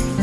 So